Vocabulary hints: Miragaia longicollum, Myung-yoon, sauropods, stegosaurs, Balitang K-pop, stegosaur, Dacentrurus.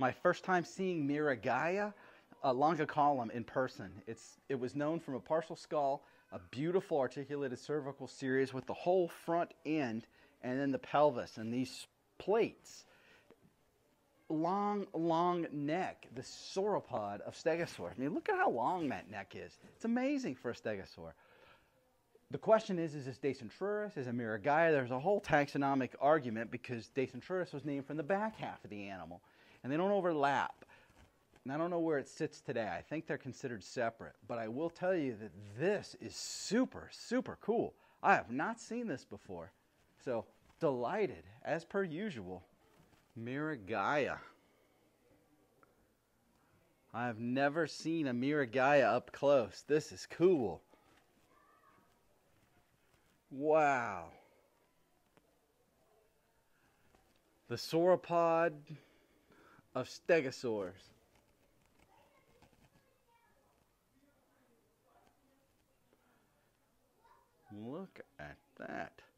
my first time seeing Miragaia longicollum in person. It was known from a partial skull, a beautiful articulated cervical series with the whole front end and then the pelvis and these plates. Long, long neck, the sauropod of stegosaur. I mean, look at how long that neck is. It's amazing for a stegosaur. The question is this Dacentrurus? Is it Miragaia? There's a whole taxonomic argument because Dacentrurus was named from the back half of the animal, and they don't overlap. And I don't know where it sits today. I think they're considered separate, but I will tell you that this is super, super cool. I have not seen this before, so delighted, as per usual. Miragaia. I have never seen a Miragaia up close. This is cool. Wow. The sauropod of stegosaurs. Look at that.